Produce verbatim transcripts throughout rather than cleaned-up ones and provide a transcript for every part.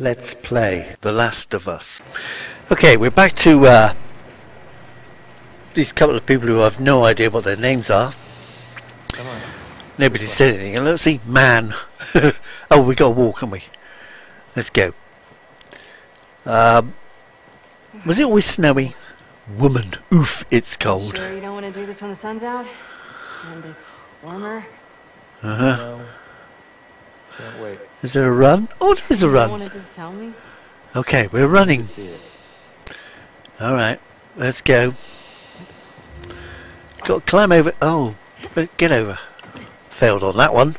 Let's play The Last of Us. Okay, we're back to uh, these couple of people who have no idea what their names are. Come on. Nobody said anything. And let's see, man. Oh, we got to walk, haven't we? Let's go. Um, was it always snowy? Woman, oof, it's cold. Sure you don't want to do this when the sun's out? And it's warmer? Uh-huh. No. Can't wait. Is there a run? Oh, there is a run. You want to just tell me? Okay, we're running. Alright, let's go. Got to climb over. Oh, get over. Failed on that one.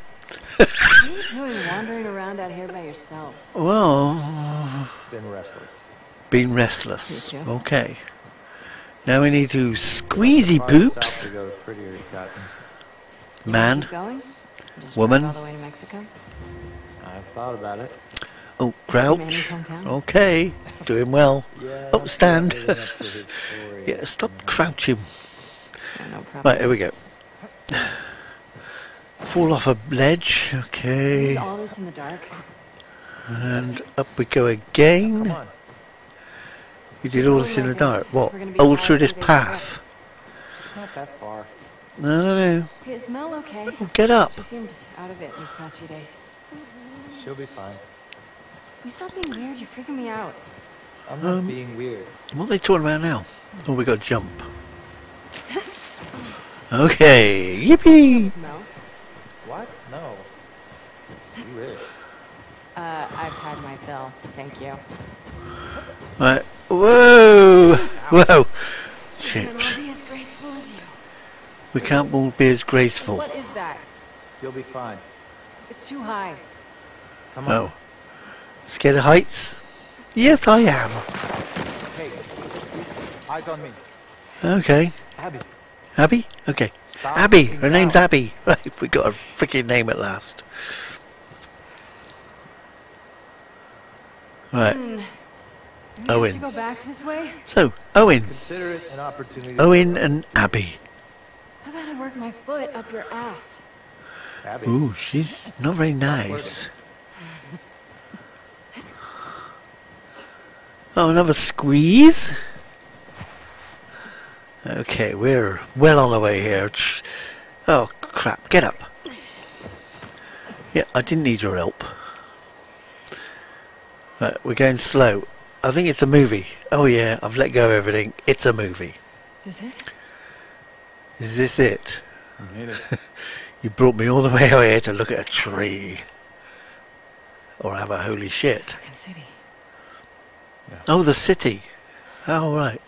What are you doing wandering around out here by yourself? Well... Been restless. Been restless. Okay. Now we need to squeezy poops. Man. Woman. I've thought about it. Oh, crouch. Okay. Doing well. Oh, stand. Yeah, stop crouching. Right, here we go. Fall off a ledge. Okay. All this in the dark. And up we go again. You did all this in the dark. What? All through this path. It's not that far. No, no, no. Is Mel okay? Oh, get up. She seemed out of it these past few days. She'll be fine. You stop being weird. You're freaking me out. I'm not um, being weird. What are they talking about now? Oh, we got to jump. Okay. Yippee. Mel? What? No. You wish. Uh, I've had my fill. Thank you. Right. Whoa! Whoa! Chips. We can't all be as graceful. What is that? You'll be fine. It's too high. Come on. Oh. Scared of heights? Yes, I am. Hey. Eyes on me. Okay. Abby. Abby? Okay. Stop Abby! Her down. Name's Abby. Right, we got a freaking name at last. Right. Mm. Owen. Have to go back this way? So, Owen. Consider it an opportunity. Owen and Abby. How about I work my foot up your ass? Abby. Ooh, she's not very nice. Oh, another squeeze. Okay, we're well on the way here. Oh, crap. Get up. Yeah, I didn't need your help. Right, we're going slow. I think it's a movie. Oh yeah, I've let go of everything. It's a movie. Is it? Is this it? I hate it. You brought me all the way out here to look at a tree. Or have a holy shit. It's fucking city. Yeah. Oh, the city. Oh, right.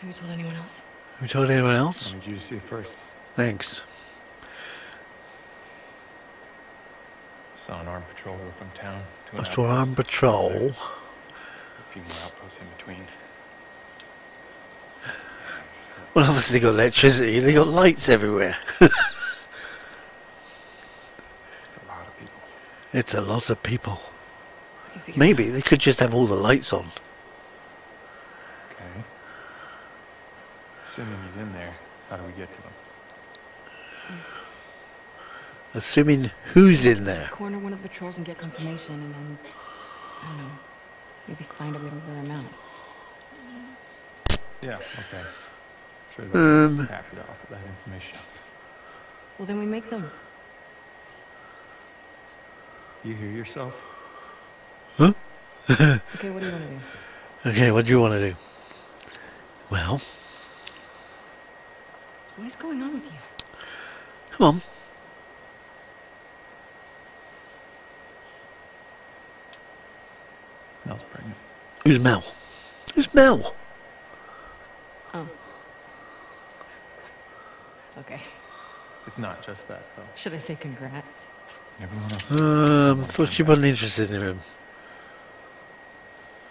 Have you told anyone else? Have you told anyone else? I need you to see it first. Thanks. Saw an armed patrol go from town to an outpost. Armed patrol. A few more outposts in between. Well, obviously they got electricity. They got lights everywhere. It's a lot of people. It's a lot of people. Maybe they could just have all the lights on. Okay. Assuming he's in there, how do we get to him? Assuming who's in there. Corner one of the patrols and get confirmation, and then I don't know, maybe find a way to lure him out. Yeah. Okay. Sure. They're um, happy to offer that information. Well, then we make them. You hear yourself? Huh? Okay. What do you want to do? Okay. What do you want to do? Well. What is going on with you? Come on. Mel's pregnant. Who's Mel? Who's Mel? Oh. Okay. It's not just that, though. Should I say congrats? Everyone else. Um, I thought she wasn't interested in him.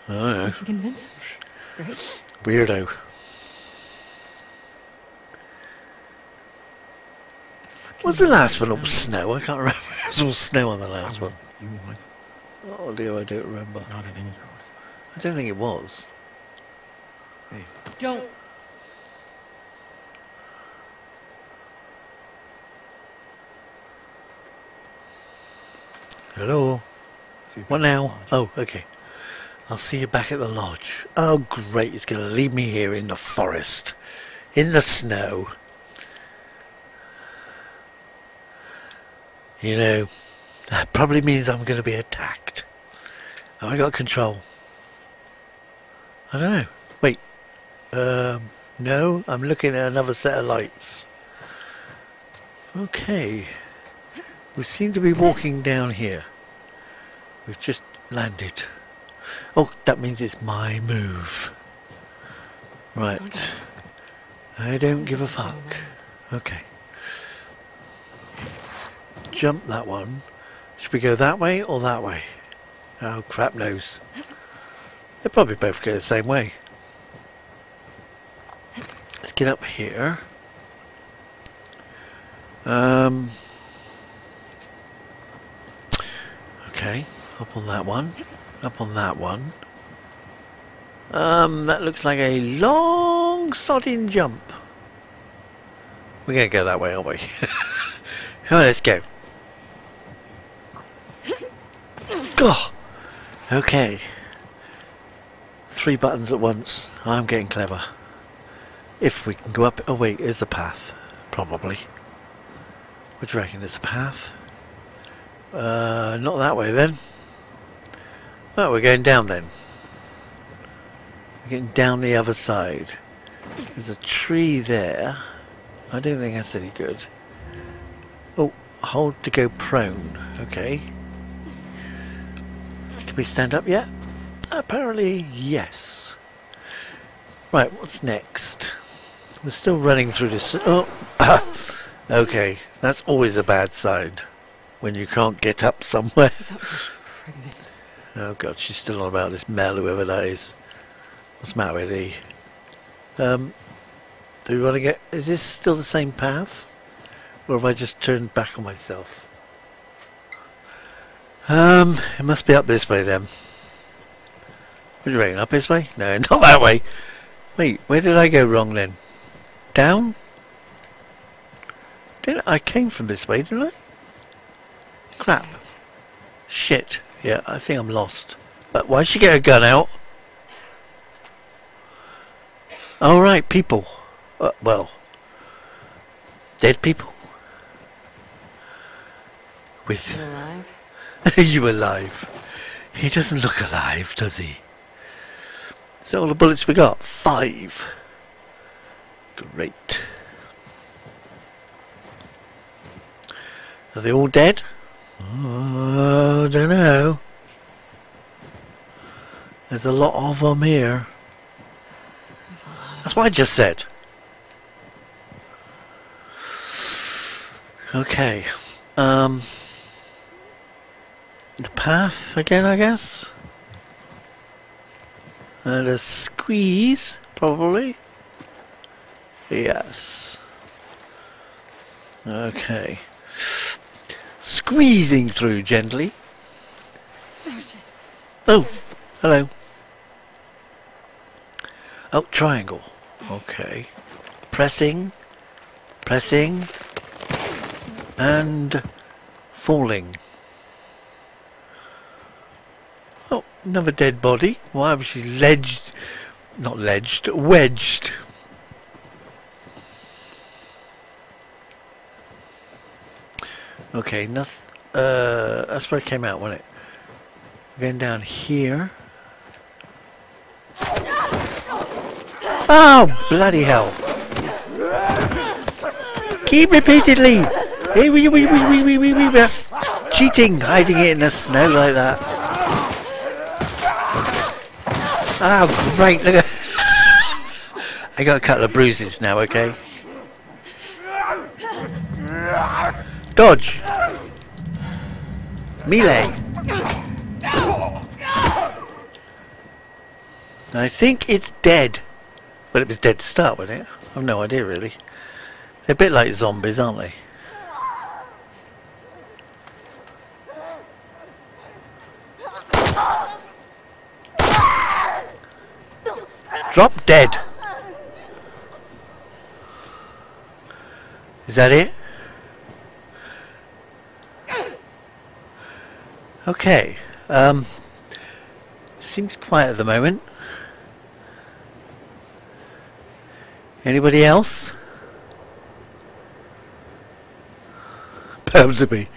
I don't know. You can convince him. Great. Weirdo. What's the last one? All oh, snow. I can't remember. It was all snow on the last one. You want? Oh dear, I don't remember. Not at any cost. I don't think it was. Hey. Don't. Hello? What now? Oh, okay. I'll see you back at the lodge. Oh, great. It's going to leave me here in the forest. In the snow. You know, that probably means I'm going to be attacked. Have I got control? I don't know. Wait. Um, no, I'm looking at another set of lights. Okay. We seem to be walking down here. We've just landed. Oh, that means it's my move. Right. I don't give a fuck. Okay. Jump that one. Should we go that way or that way? Oh, crap knows. They probably both go the same way. Let's get up here. Um... Okay, up on that one, up on that one. Um, that looks like a long sodding jump. We're going to go that way, aren't we? Come on, let's go. Oh, okay. Three buttons at once. I'm getting clever. If we can go up... Oh wait, is the path. Probably. What do you reckon is the path? Uh, not that way then. Oh, we're going down then. We're getting down the other side. There's a tree there. I don't think that's any good. Oh, hold to go prone. Okay. Can we stand up yet? Apparently, yes. Right, what's next? We're still running through this. Oh, okay. That's always a bad sign. When you can't get up somewhere. Oh god, she's still on about this Mel, whoever that is. What's the matter with thee? Um, do we want to get... Is this still the same path? Or have I just turned back on myself? Um, it must be up this way then. What do you reckon, up this way? No, not that way. Wait, where did I go wrong then? Down? Didn't I came from this way, didn't I? Crap. Shit. Yeah, I think I'm lost. But why'd she get a gun out? Alright, people. Uh, well. Dead people. With... You alive? You alive. He doesn't look alive, does he? Is that all the bullets we got? Five. Great. Are they all dead? Oh, I don't know. There's a lot of them here. That's what I just said. Okay. Um, the path again, I guess. And a squeeze, probably. Yes. Okay. Squeezing through gently. Oh, hello. Oh, triangle. Okay. Pressing, pressing, and falling. Oh, another dead body. Why was she ledged? Not ledged, wedged. Okay, nothing. Uh, that's where it came out, wasn't it? We're going down here. Oh, bloody hell! Keep repeatedly. Hey, we, we, we, we, we, we, we. That's cheating, hiding it in the snow like that. Oh, great! Look at. I got a couple of bruises now. Okay. Dodge! Melee! I think it's dead. Well, it was dead to start with, it? I've no idea, really. They're a bit like zombies, aren't they? Drop dead! Is that it? Okay, um, seems quiet at the moment. Anybody else? Bound to be.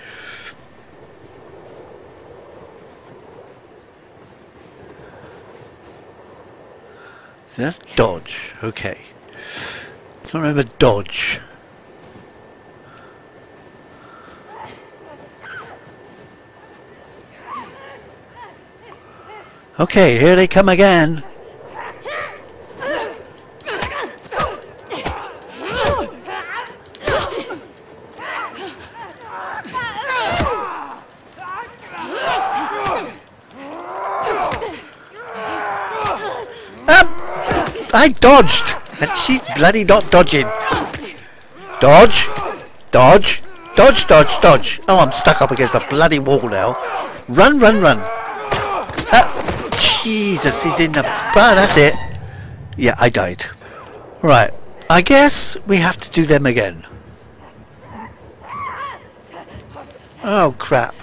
So that's dodge, okay. I don't remember dodge. Okay, here they come again. Ah, I dodged, and she's bloody not dodging. Dodge, dodge, dodge, dodge, dodge. Oh, I'm stuck up against a bloody wall now. Run, run, run. Ah. Jesus, he's in the bar, that's it. Yeah, I died. Right, I guess we have to do them again. Oh, crap.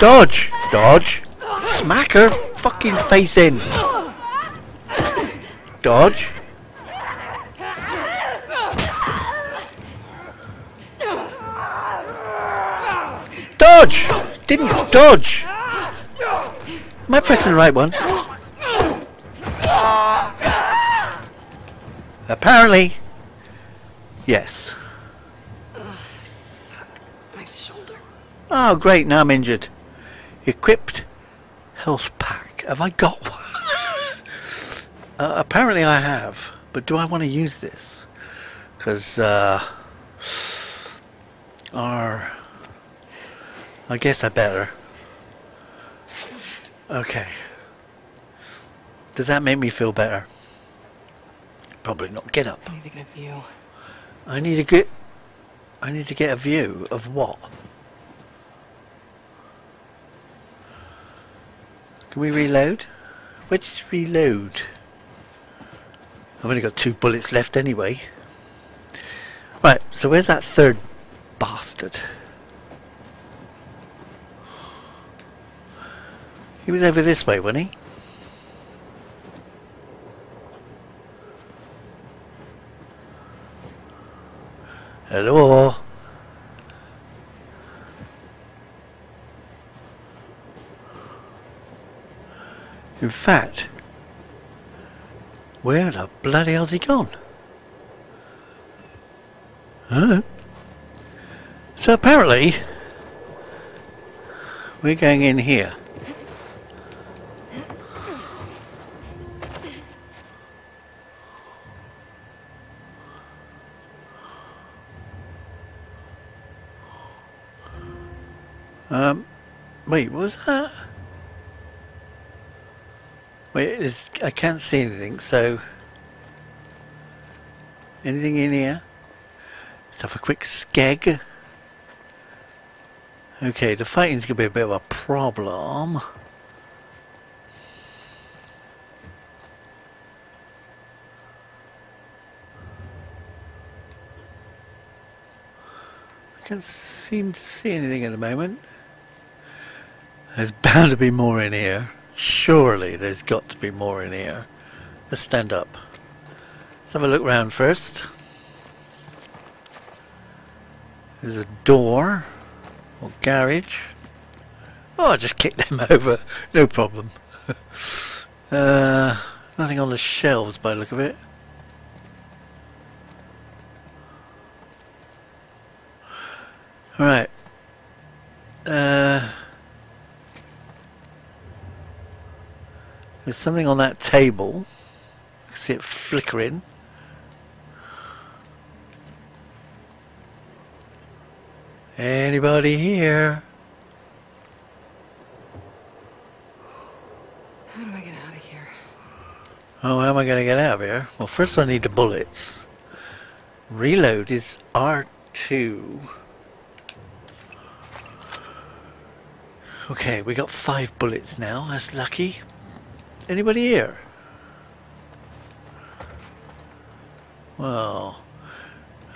Dodge! Dodge! Smack her fucking face in. Dodge. Dodge! Didn't dodge! Am I pressing the right one? Apparently, yes. Ugh, fuck my shoulder. Oh, great! Now I'm injured. Equipped health pack. Have I got one? uh, apparently, I have. But do I want to use this? Because uh, our, I guess I better. Okay. Does that make me feel better? Probably not. Get up. I need to get a view. I need to get. I need to get a view of what? Can we reload? Which reload? I've only got two bullets left anyway. Right. So where's that third bastard? He was over this way, wasn't he? Hello? In fact, where the bloody hell's he gone? Huh? So apparently, we're going in here. Um, wait, what was that? Wait, it's, I can't see anything, so... Anything in here? Let's have a quick skeg. Okay, the fighting's going to be a bit of a problem. I can't seem to see anything at the moment. There's bound to be more in here. Surely there's got to be more in here. Let's stand up. Let's have a look round first. There's a door or garage. Oh, I just kicked them over. No problem. uh, nothing on the shelves by the look of it. Alright. Uh... There's something on that table. I can see it flickering. Anybody here? How do I get out of here? Oh, how am I going to get out of here? Well, first I need the bullets. Reload is R two. Okay, we got five bullets now. That's lucky. Anybody here? Well,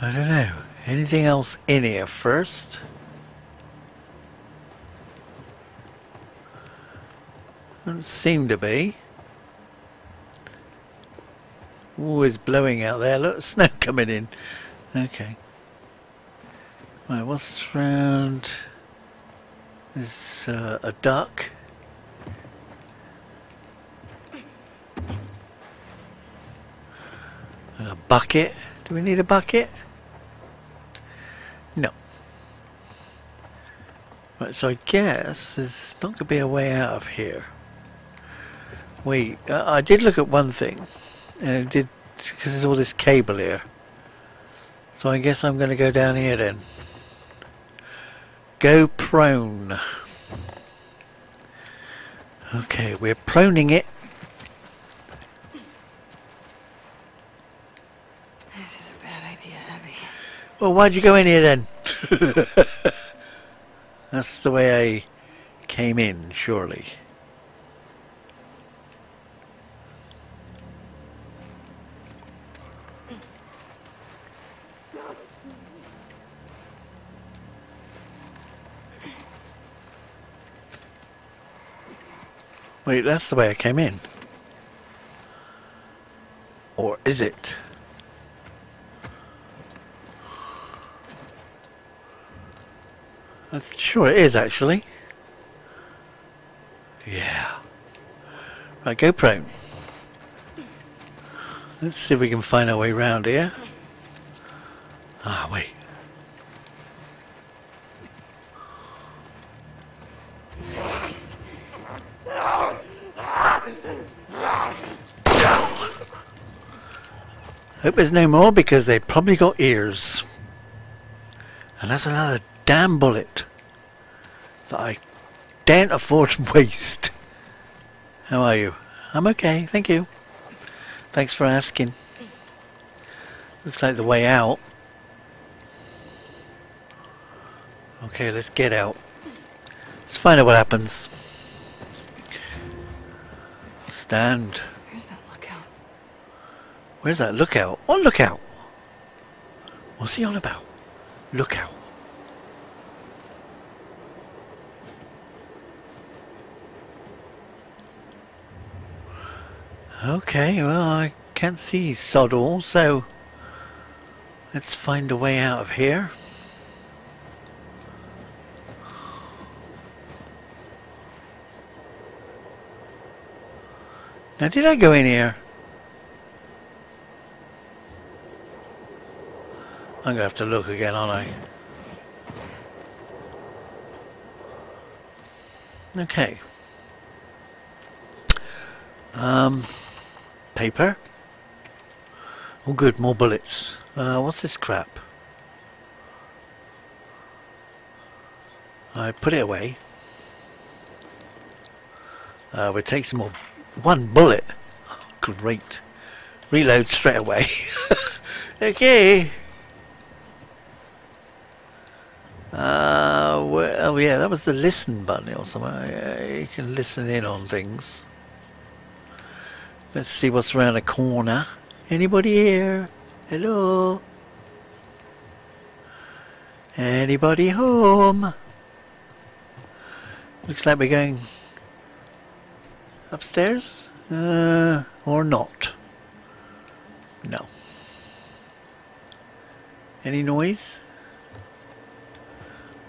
I don't know. Anything else in here first? Doesn't seem to be. Ooh, it's blowing out there. Look, snow coming in. Okay. Right, what's round? There's uh, a duck. And a bucket. Do we need a bucket? No. Right, so I guess there's not going to be a way out of here. Wait, uh, I did look at one thing. And it did, because there's all this cable here. So I guess I'm going to go down here then. Go prone. Okay, we're proning it. This is a bad idea, Abby. Well, why'd you go in here then? That's the way I came in, surely. Wait, that's the way I came in. Or is it? I'm sure it is, actually. Yeah. Right, go prone. Let's see if we can find our way round here. Ah, wait. Hope there's no more, because they've probably got ears. And that's another damn bullet that I daren't afford to waste. How are you? I'm okay, thank you. Thanks for asking. Looks like the way out. Okay, let's get out. Let's find out what happens. Stand. Where's that lookout? What lookout? What's he on about? Lookout. Okay, well, I can't see sod all, so let's find a way out of here. Now, did I go in here? I'm going to have to look again, aren't I? Okay. Um, paper. Oh good, more bullets. Uh, what's this crap? I put it away. Uh, we'll take some more. One bullet. Oh, great. Reload straight away. Okay. Uh, well, oh yeah, that was the listen button or something. Yeah, you can listen in on things. Let's see what's around the corner. Anybody here? Hello? Anybody home? Looks like we're going upstairs? Uh, or not? No. Any noise?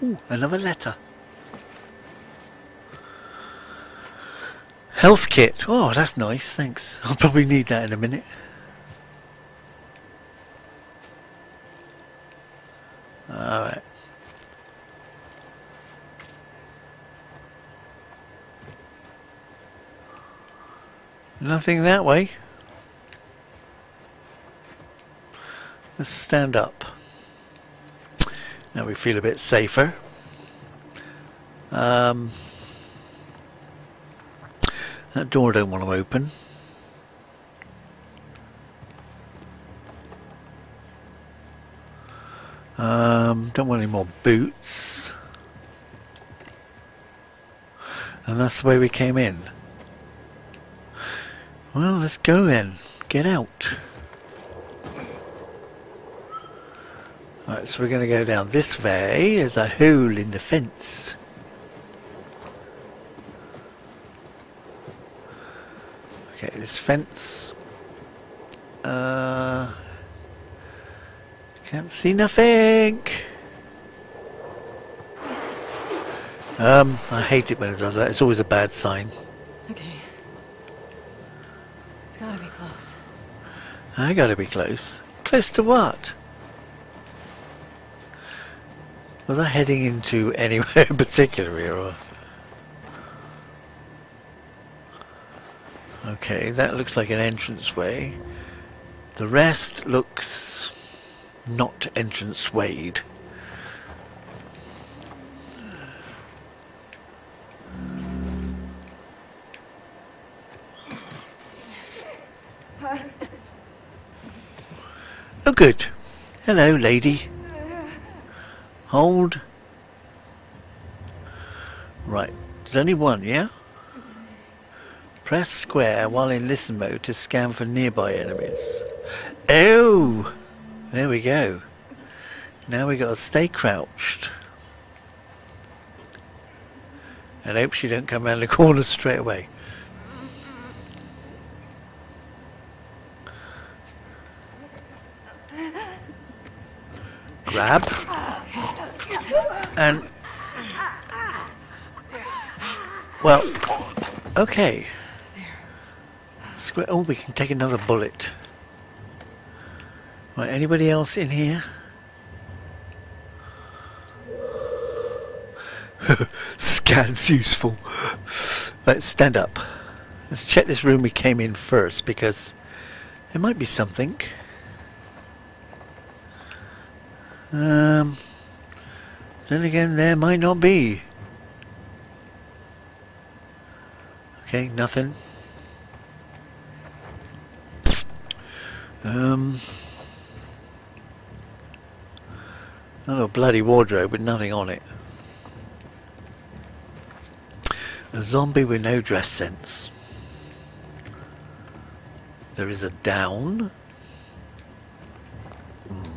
Ooh, another letter. Health kit. Oh, that's nice. Thanks. I'll probably need that in a minute. Alright. Nothing that way. Let's stand up. Now we feel a bit safer. Um, that door I don't want to open. Um, don't want any more boots. And that's the way we came in. Well, let's go then. Get out. Right, so we're going to go down this way. There's a hole in the fence. Okay, this fence. Uh, can't see nothing. Um, I hate it when it does that. It's always a bad sign. Okay. It's gotta be close. I gotta be close. Close to what? Was I heading into anywhere in particular here? Or? Okay, that looks like an entranceway. The rest looks not entrancewayed. Hi. Oh, good. Hello, lady. Hold. Right, there's only one, yeah? Press square while in listen mode to scan for nearby enemies. Oh! There we go. Now we gotta stay crouched. And hope she don't come round the corner straight away. Grab. And... Well, okay. Oh, we can take another bullet. Right, anybody else in here? Scan's useful. Let's stand up. Let's check this room we came in first, because there might be something. Um, then again, there might not be. Okay, nothing. Um, another bloody wardrobe with nothing on it. A zombie with no dress sense. There is a down. Mm.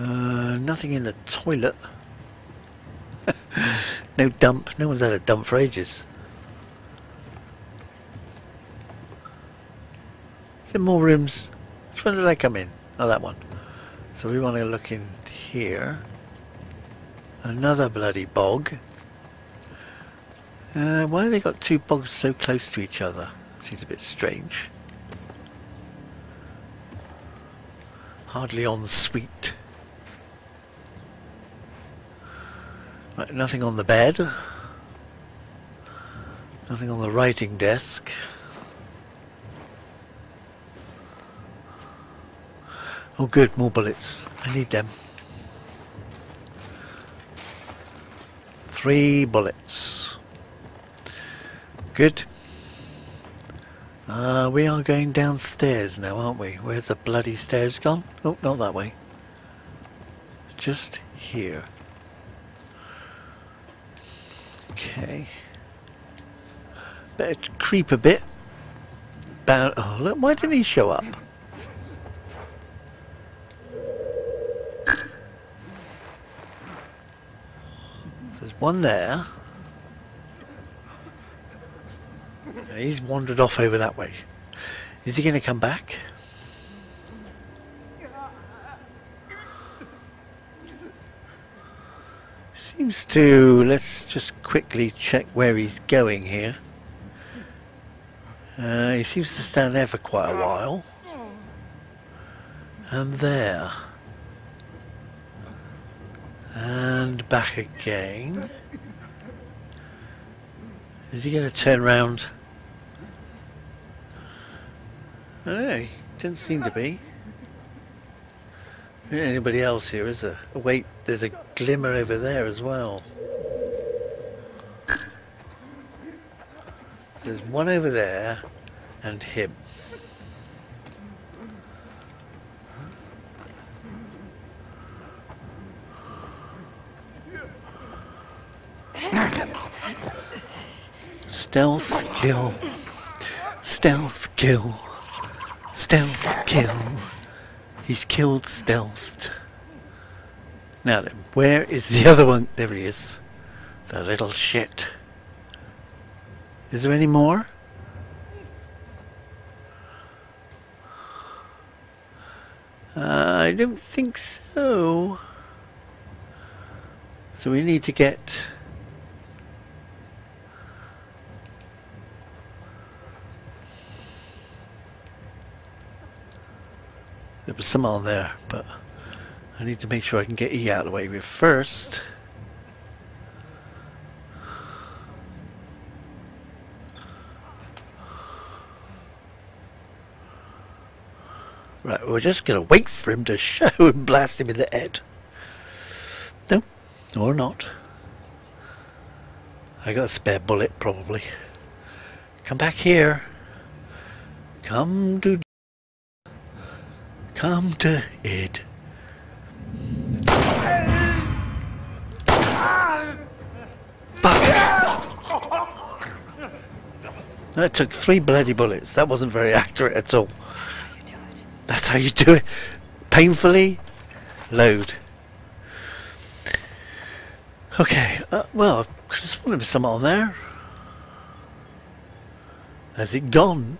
Uh, nothing in the toilet. No dump. No one's had a dump for ages. Is there more rooms? Which one did I come in? Oh, that one. So we want to look in here. Another bloody bog. Uh, why have they got two bogs so close to each other? Seems a bit strange. Hardly ensuite. Right, nothing on the bed. Nothing on the writing desk. Oh good, more bullets. I need them. Three bullets. Good. Uh, we are going downstairs now, aren't we? Where's the bloody stairs gone? Oh, not that way. Just here. Okay. Better creep a bit. Bow- oh, look, why didn't he show up? One there. He's wandered off over that way. Is he going to come back? Seems to. Let's just quickly check where he's going here. Uh, he seems to stand there for quite a while. And there. And back again. Is he going to turn round? I don't know, he doesn't seem to be. There isn't anybody else here, is there? Oh, wait, there's a glimmer over there as well. So there's one over there and him. Stealth kill, stealth kill, stealth kill. He's killed stealthed. Now then, where is the other one? There he is. The little shit. Is there any more? Uh, I don't think so. So we need to get... There was some on there, but I need to make sure I can get E out of the way here first. Right, we're just going to wait for him to show and blast him in the head. No, or not. I got a spare bullet, probably. Come back here. Come to... Come to it. Fuck. That took three bloody bullets. That wasn't very accurate at all. That's how you do it. Painfully load. Okay, uh, well, I just wanted some on there. Has it gone?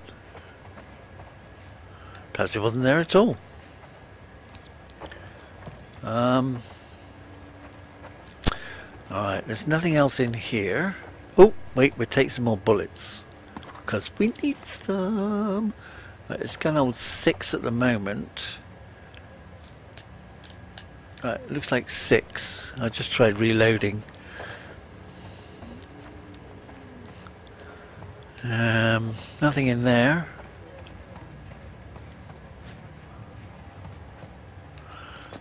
Perhaps it wasn't there at all. Um, Alright, there's nothing else in here. Oh, wait, we'll take some more bullets. Because we need them. Right, it's going to hold six at the moment. Right, looks like six. I just tried reloading. Um, nothing in there.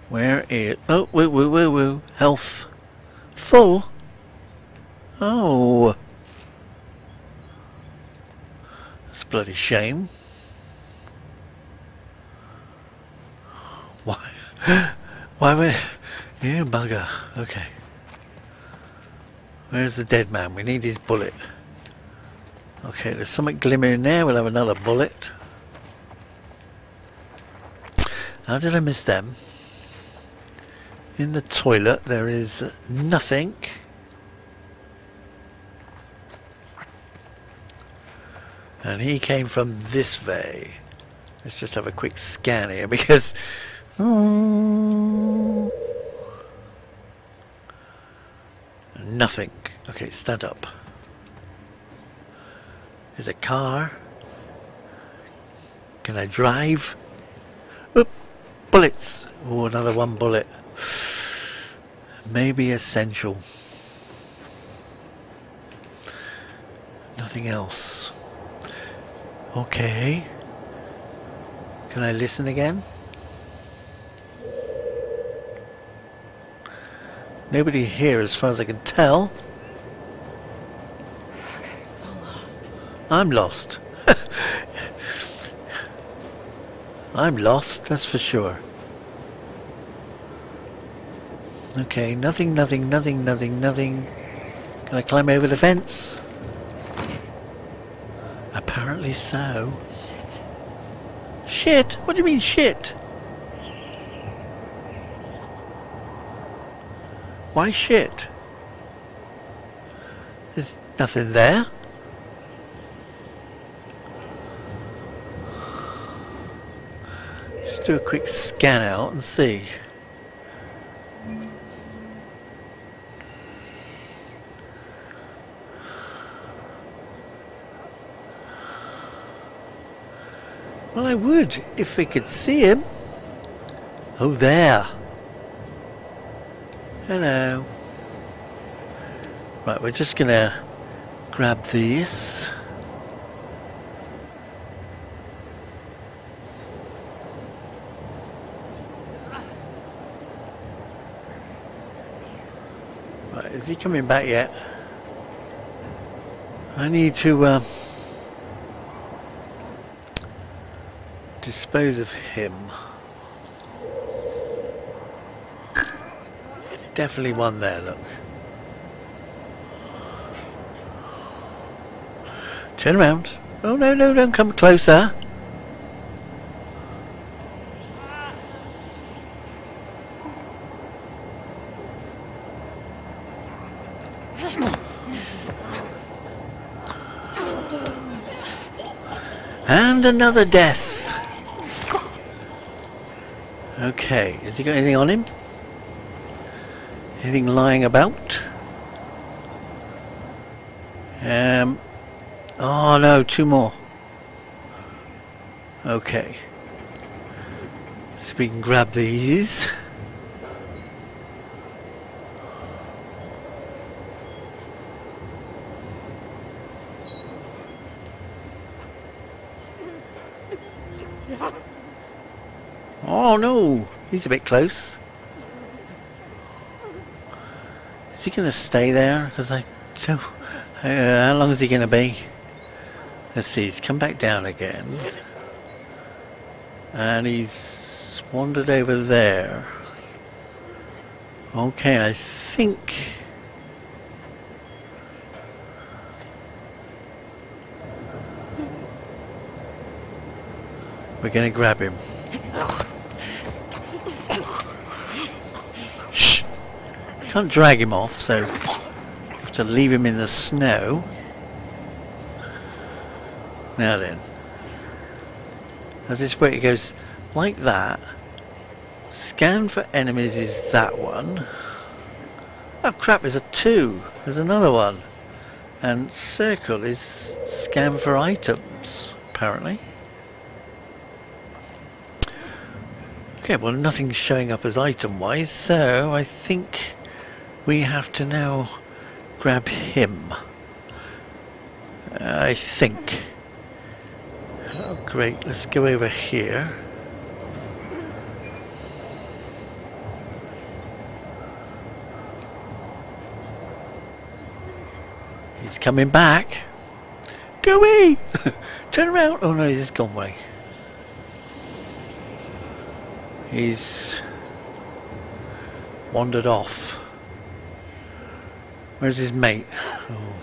Where is... Oh, woo, woo, woo, woo. Health. Full. Oh. That's a bloody shame. Why? Why would you bugger? Okay. Where's the dead man? We need his bullet. Okay, there's something glimmering there. We'll have another bullet. How did I miss them? In the toilet there is nothing. And he came from this way. Let's just have a quick scan here because... Mm. Nothing. Okay, stand up. There's a car. Can I drive? Oop, bullets. Oh, another one bullet. Maybe essential. Nothing else. Okay. Can I listen again? Nobody here as far as I can tell. I'm so lost. I'm lost. I'm lost, that's for sure. Okay, nothing, nothing, nothing, nothing, nothing. Can I climb over the fence? Apparently so. Shit. Shit? What do you mean shit? Why shit? There's nothing there. Just do a quick scan out and see. Well, I would, if we could see him. Oh, there. Hello. Right, we're just going to grab these. Right, is he coming back yet? I need to... Uh, dispose of him. Definitely one there, look. Turn around. Oh no, no, don't come closer. And another death. Okay, has he got anything on him? Anything lying about? Um. Oh no, two more. Okay. So we can grab these. Oh no, he's a bit close. Is he going to stay there? Because I don't. Uh, how long is he going to be? Let's see. He's come back down again, and he's wandered over there. Okay, I think. We're going to grab him. Shh! Can't drag him off, so have to leave him in the snow. Now then. As this way it goes like that. Scan for enemies is that one. Oh crap, there's a two. There's another one. And circle is scan for items, apparently. Okay, well nothing's showing up as item wise, so I think we have to now grab him. I think. Oh great, let's go over here. He's coming back. Go away! Turn around! Oh no, he's gone away. He's wandered off. Where's his mate? Oh.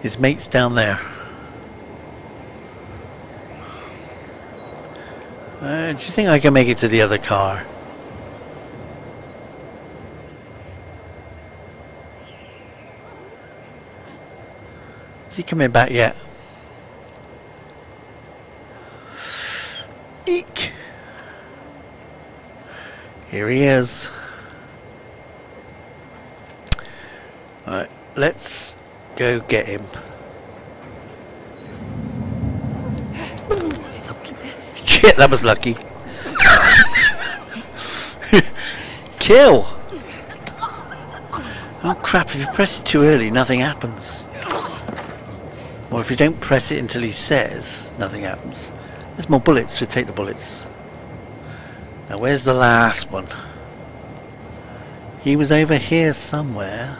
His mate's down there. Uh, do you think I can make it to the other car? Is he coming back yet? Eek! Here he is. Alright, let's go get him. Shit, that was lucky. Kill! Oh crap, if you press it too early, nothing happens. Or if you don't press it until he says, nothing happens. There's more bullets, so take the bullets. Now where's the last one? He was over here somewhere.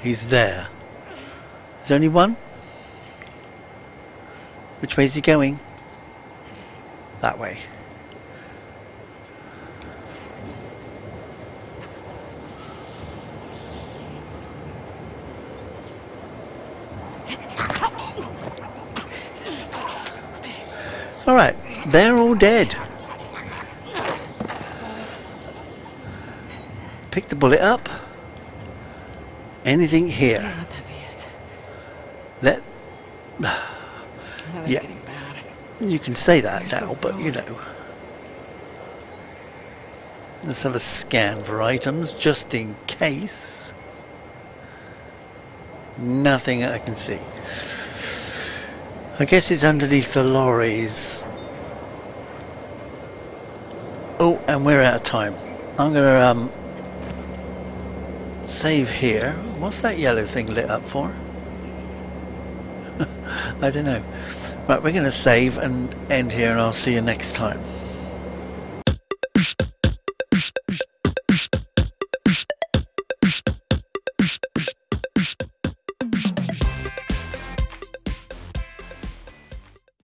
He's there. There's only one? Which way is he going? That way. Alright, they're all dead. Pick the bullet up. Anything here? Let. Yeah. You can say that now, but you know. Let's have a scan for items just in case. Nothing I can see. I guess it's underneath the lorries. Oh, and we're out of time. I'm gonna um save here. What's that yellow thing lit up for? I don't know. Right, we're gonna save and end here, and I'll see you next time.